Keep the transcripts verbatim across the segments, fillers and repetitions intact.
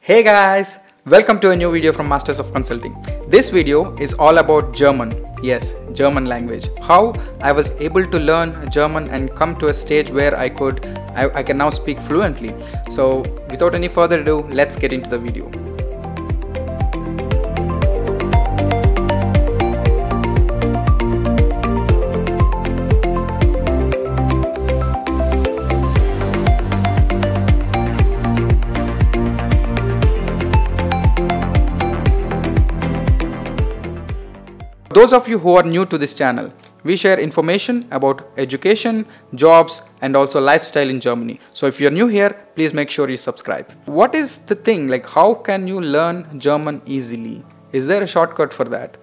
Hey guys, welcome to a new video from Masters of Consulting. This video is all about German. Yes, German language. How I was able to learn German and come to a stage where I could, I, I can now speak fluently. So without any further ado, let's get into the video. Those of you who are new to this channel, we share information about education, jobs and also lifestyle in Germany. So if you are new here, please make sure you subscribe. What is the thing, like how can you learn German easily? Is there a shortcut for that?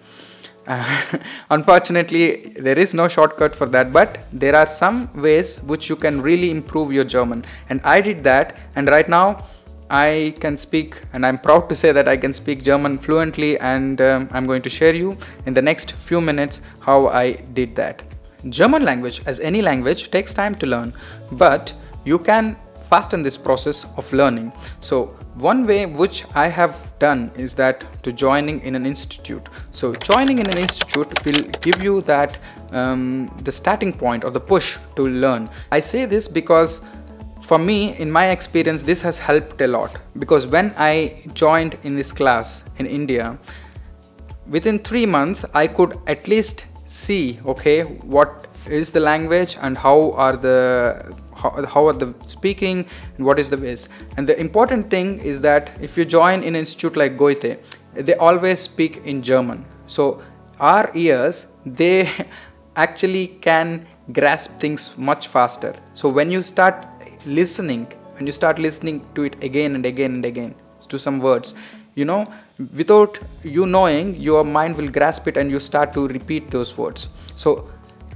Uh, unfortunately, there is no shortcut for that, but there are some ways which you can really improve your German. And I did that, and right now I can speak, and I'm proud to say that I can speak German fluently, and um, I'm going to share you in the next few minutes how I did that. German language, as any language, takes time to learn, but you can fasten this process of learning. So one way which I have done is that to joining in an institute. So joining in an institute will give you that um, the starting point or the push to learn. I say this because for me, in my experience, this has helped a lot, because when I joined in this class in India, within three months, I could at least see, okay, what is the language and how are the how, how are the speaking and what is the ways. And the important thing is that if you join in an institute like Goethe, they always speak in German. So our ears, they actually can grasp things much faster. So when you start listening when you start listening to it again and again and again to some words, you know, without you knowing, your mind will grasp it and you start to repeat those words. So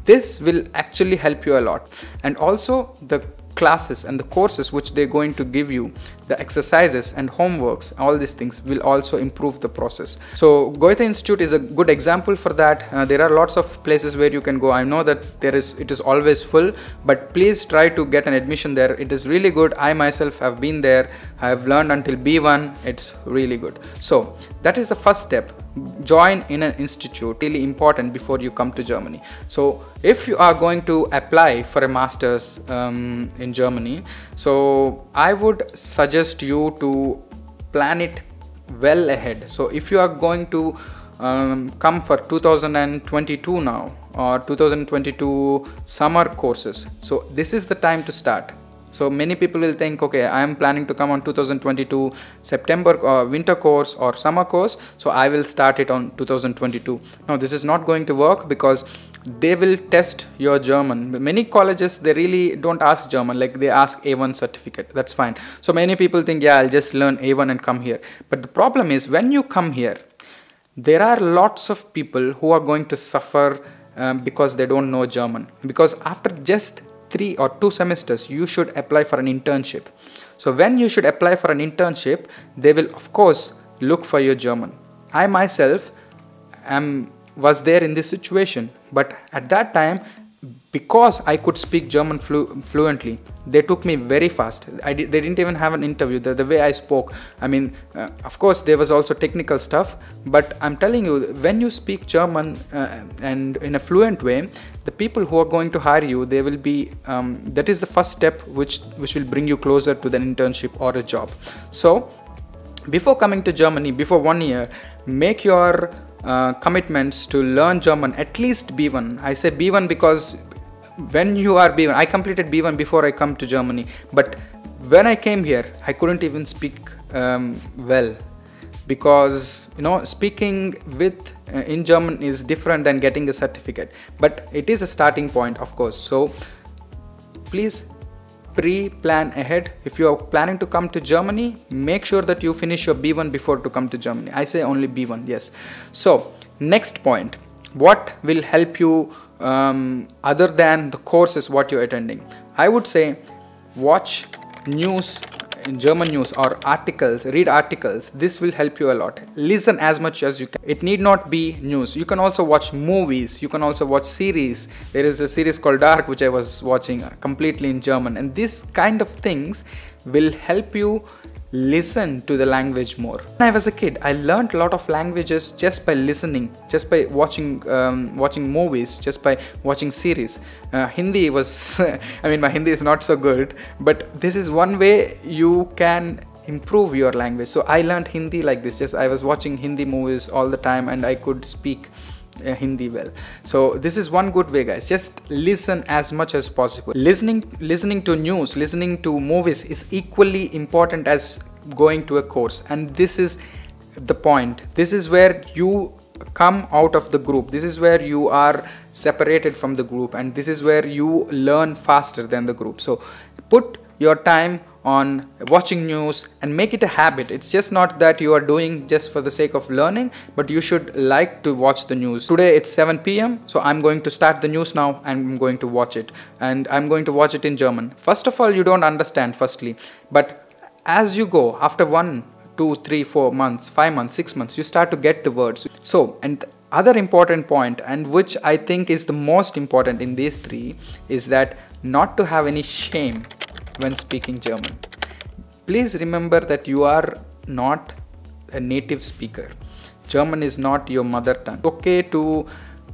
this will actually help you a lot. And also the classes and the courses which they're going to give you, the exercises and homeworks, all these things will also improve the process. So Goethe Institute is a good example for that. Uh, there are lots of places where you can go. I know that there is, it is always full, but please try to get an admission there. It is really good. I myself have been there. I have learned until B one. It's really good. So that is the first step. Join in an institute, really important before you come to Germany. So if you are going to apply for a master's um, in Germany, so I would suggest you to plan it well ahead. So if you are going to um, come for two thousand twenty-two now or two thousand twenty-two summer courses, so this is the time to start. So many people will think, okay, I am planning to come on two thousand twenty-two September uh, winter course or summer course, so I will start it on two thousand twenty-two. Now this is not going to work, because they will test your German. Many colleges, they really don't ask German, like they ask A one certificate. That's fine. So many people think, yeah, I'll just learn A one and come here. But the problem is, when you come here, there are lots of people who are going to suffer um, because they don't know German. Because after just three or two semesters, you should apply for an internship. So when you should apply for an internship, they will of course look for your German. I myself am was there in this situation, but at that time, because I could speak German flu fluently, they took me very fast. I did, they didn't even have an interview. The, the way I spoke, I mean, uh, of course, there was also technical stuff, but I'm telling you, when you speak German uh, and in a fluent way, the people who are going to hire you, they will be, um, that is the first step which, which will bring you closer to an internship or a job. So before coming to Germany, before one year, make your uh, commitments to learn German, at least B one. I say B one because when you are B one, I completed B one before I come to Germany, but when I came here, I couldn't even speak um, well, because you know, speaking with uh, in German is different than getting a certificate, but it is a starting point, of course. So please pre-plan ahead. If you are planning to come to Germany, make sure that you finish your B one before to come to Germany. I say only B one, yes. So next point, what will help you um, other than the courses what you're attending? I would say watch news, German news, or articles, read articles. This will help you a lot. Listen as much as you can. It need not be news. You can also watch movies. You can also watch series. There is a series called Dark, which I was watching completely in German. And this kind of things will help you listen to the language more. When I was a kid, I learned a lot of languages just by listening, just by watching um, watching movies, just by watching series. Uh, Hindi was, I mean, my Hindi is not so good, but this is one way you can improve your language. So I learned Hindi like this. Just I was watching Hindi movies all the time and I could speak uh, Hindi well. So this is one good way, guys. Just listen as much as possible. Listening listening to news, listening to movies is equally important as going to a course. And this is the point. This is where you come out of the group. This is where you are separated from the group. And this is where you learn faster than the group. So put your time on watching news and make it a habit. It's just not that you are doing just for the sake of learning, but you should like to watch the news. Today it's seven p m so I'm going to start the news now and I'm going to watch it. And I'm going to watch it in German. First of all, you don't understand firstly, but as you go, after one, two, three, four months, five months, six months, you start to get the words. So, and other important point, and which I think is the most important in these three, is that not to have any shame when speaking German. Please remember that you are not a native speaker. German is not your mother tongue. It's okay to,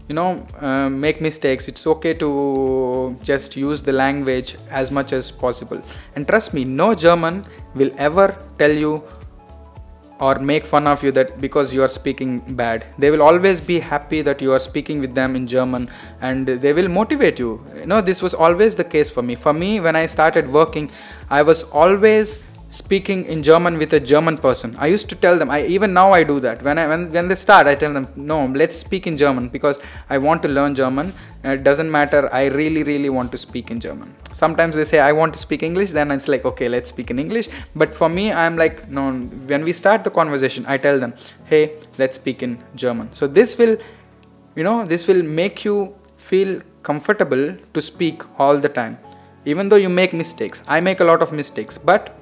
you know, uh, make mistakes. It's okay to just use the language as much as possible. And trust me, no German will ever tell you or make fun of you that because you are speaking bad. They will always be happy that you are speaking with them in German, and they will motivate you. You know, this was always the case for me. For me, when I started working, I was always speaking in German with a German person. I used to tell them, I even now I do that. When I when, when they start, I tell them, no, let's speak in German because I want to learn German. It doesn't matter, I really, really want to speak in German. Sometimes they say, I want to speak English, then it's like, okay, let's speak in English. But for me, I'm like, no, when we start the conversation, I tell them, hey, let's speak in German. So this will, you know, this will make you feel comfortable to speak all the time. Even though you make mistakes, I make a lot of mistakes, but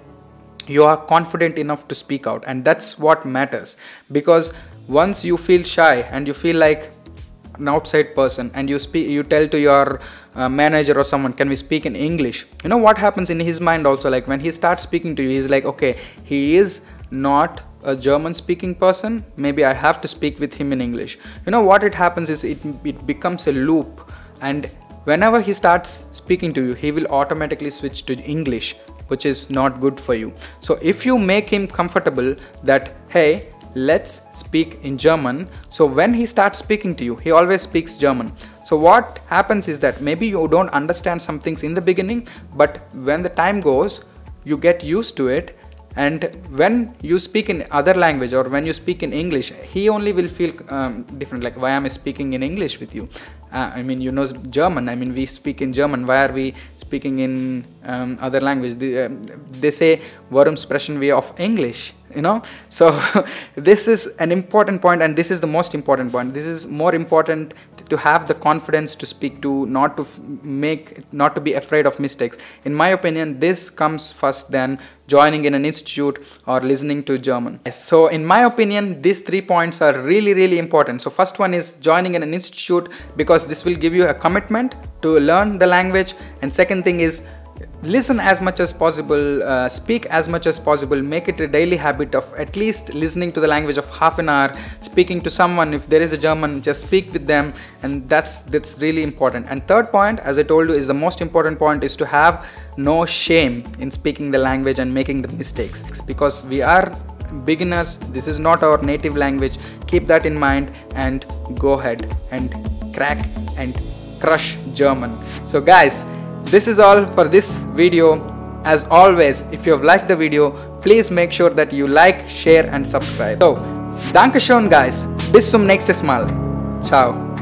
you are confident enough to speak out, and that's what matters. Because once you feel shy and you feel like an outside person and you speak, you tell to your uh, manager or someone, can we speak in English? You know what happens in his mind also, like when he starts speaking to you, he's like, okay, he is not a German speaking person, maybe I have to speak with him in English. You know what it happens is it, it becomes a loop, and whenever he starts speaking to you, he will automatically switch to English, which is not good for you. So if you make him comfortable that, hey, let's speak in German, so when he starts speaking to you, he always speaks German. So what happens is that maybe you don't understand some things in the beginning, but when the time goes, you get used to it. And when you speak in other language or when you speak in English, he only will feel um, different, like why am I speaking in English with you? Uh, I mean, you know German, I mean, we speak in German, why are we speaking in um, other language? They, um, they say, warum sprechen wir auf Englisch? You know, so this is an important point, and this is the most important point. This is more important to have the confidence to speak, to not to make, not to be afraid of mistakes. In my opinion, this comes first than joining in an institute or listening to German. So in my opinion, these three points are really, really important. So first one is joining in an institute, because this will give you a commitment to learn the language. And second thing is, listen as much as possible, uh, speak as much as possible, make it a daily habit of at least listening to the language of half an hour, speaking to someone, if there is a German, just speak with them, and that's that's really important. And third point, as I told you, is the most important point, is to have no shame in speaking the language and making the mistakes, because we are beginners, this is not our native language. Keep that in mind and go ahead and crack and crush German. So guys, this is all for this video. As always, if you have liked the video, please make sure that you like, share and subscribe. So, Dankeschön guys. Bis zum nächsten Mal. Ciao.